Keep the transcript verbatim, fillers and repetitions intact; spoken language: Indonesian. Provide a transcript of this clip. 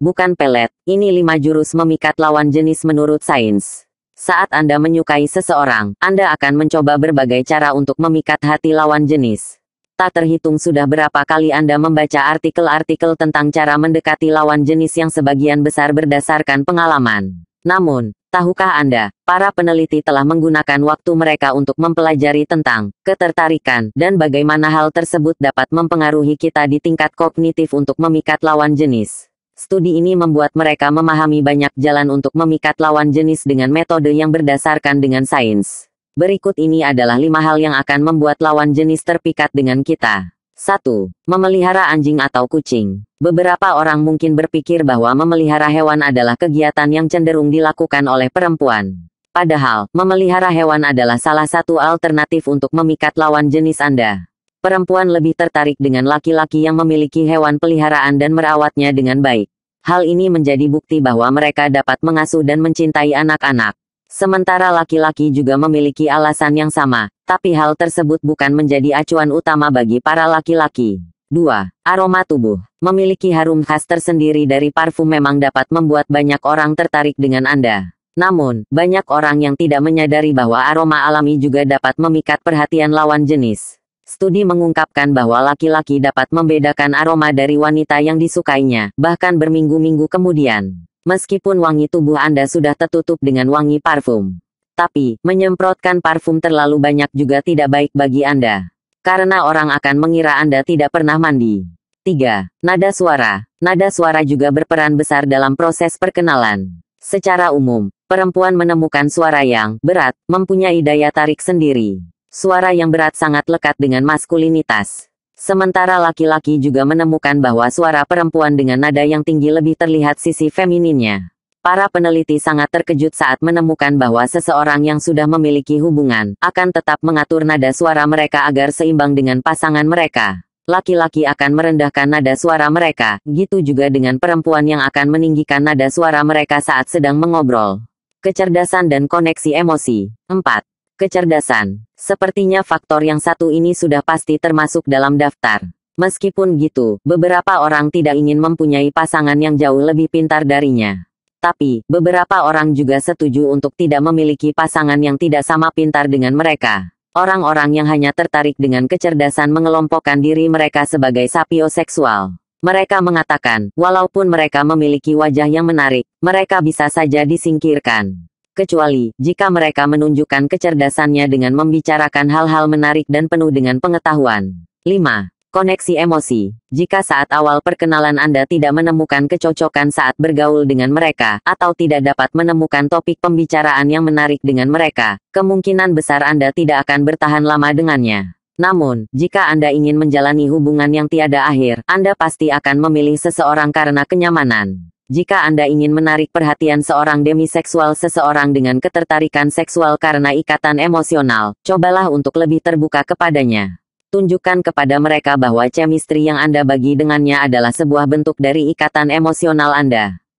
bukan pelet. Ini lima jurus memikat lawan jenis menurut sains. Saat Anda menyukai seseorang, Anda akan mencoba berbagai cara untuk memikat hati lawan jenis. Tak terhitung sudah berapa kali Anda membaca artikel-artikel tentang cara mendekati lawan jenis yang sebagian besar berdasarkan pengalaman. Namun, tahukah Anda, para peneliti telah menggunakan waktu mereka untuk mempelajari tentang ketertarikan dan bagaimana hal tersebut dapat mempengaruhi kita di tingkat kognitif untuk memikat lawan jenis. Studi ini membuat mereka memahami banyak jalan untuk memikat lawan jenis dengan metode yang berdasarkan dengan sains. Berikut ini adalah lima hal yang akan membuat lawan jenis terpikat dengan kita. satu. Memelihara anjing atau kucing. Beberapa orang mungkin berpikir bahwa memelihara hewan adalah kegiatan yang cenderung dilakukan oleh perempuan. Padahal, memelihara hewan adalah salah satu alternatif untuk memikat lawan jenis Anda. Perempuan lebih tertarik dengan laki-laki yang memiliki hewan peliharaan dan merawatnya dengan baik. Hal ini menjadi bukti bahwa mereka dapat mengasuh dan mencintai anak-anak. Sementara laki-laki juga memiliki alasan yang sama, tapi hal tersebut bukan menjadi acuan utama bagi para laki-laki. dua. Aroma tubuh. Memiliki harum khas tersendiri dari parfum memang dapat membuat banyak orang tertarik dengan Anda. Namun, banyak orang yang tidak menyadari bahwa aroma alami juga dapat memikat perhatian lawan jenis. Studi mengungkapkan bahwa laki-laki dapat membedakan aroma dari wanita yang disukainya, bahkan berminggu-minggu kemudian. Meskipun wangi tubuh Anda sudah tertutup dengan wangi parfum. Tapi, menyemprotkan parfum terlalu banyak juga tidak baik bagi Anda. Karena orang akan mengira Anda tidak pernah mandi. tiga. Nada suara. Nada suara juga berperan besar dalam proses perkenalan. Secara umum, perempuan menemukan suara yang berat, mempunyai daya tarik sendiri. Suara yang berat sangat lekat dengan maskulinitas. Sementara laki-laki juga menemukan bahwa suara perempuan dengan nada yang tinggi lebih terlihat sisi femininnya. Para peneliti sangat terkejut saat menemukan bahwa seseorang yang sudah memiliki hubungan, akan tetap mengatur nada suara mereka agar seimbang dengan pasangan mereka. Laki-laki akan merendahkan nada suara mereka, gitu juga dengan perempuan yang akan meninggikan nada suara mereka saat sedang mengobrol. Kecerdasan dan koneksi emosi. empat. Kecerdasan. Sepertinya faktor yang satu ini sudah pasti termasuk dalam daftar. Meskipun gitu, beberapa orang tidak ingin mempunyai pasangan yang jauh lebih pintar darinya. Tapi, beberapa orang juga setuju untuk tidak memiliki pasangan yang tidak sama pintar dengan mereka. Orang-orang yang hanya tertarik dengan kecerdasan mengelompokkan diri mereka sebagai sapioseksual. Mereka mengatakan, walaupun mereka memiliki wajah yang menarik, mereka bisa saja disingkirkan. Kecuali, jika mereka menunjukkan kecerdasannya dengan membicarakan hal-hal menarik dan penuh dengan pengetahuan. lima. Koneksi emosi. Jika saat awal perkenalan Anda tidak menemukan kecocokan saat bergaul dengan mereka, atau tidak dapat menemukan topik pembicaraan yang menarik dengan mereka, kemungkinan besar Anda tidak akan bertahan lama dengannya. Namun, jika Anda ingin menjalani hubungan yang tiada akhir, Anda pasti akan memilih seseorang karena kenyamanan. Jika Anda ingin menarik perhatian seorang demiseksual seseorang dengan ketertarikan seksual karena ikatan emosional, cobalah untuk lebih terbuka kepadanya. Tunjukkan kepada mereka bahwa chemistry yang Anda bagi dengannya adalah sebuah bentuk dari ikatan emosional Anda.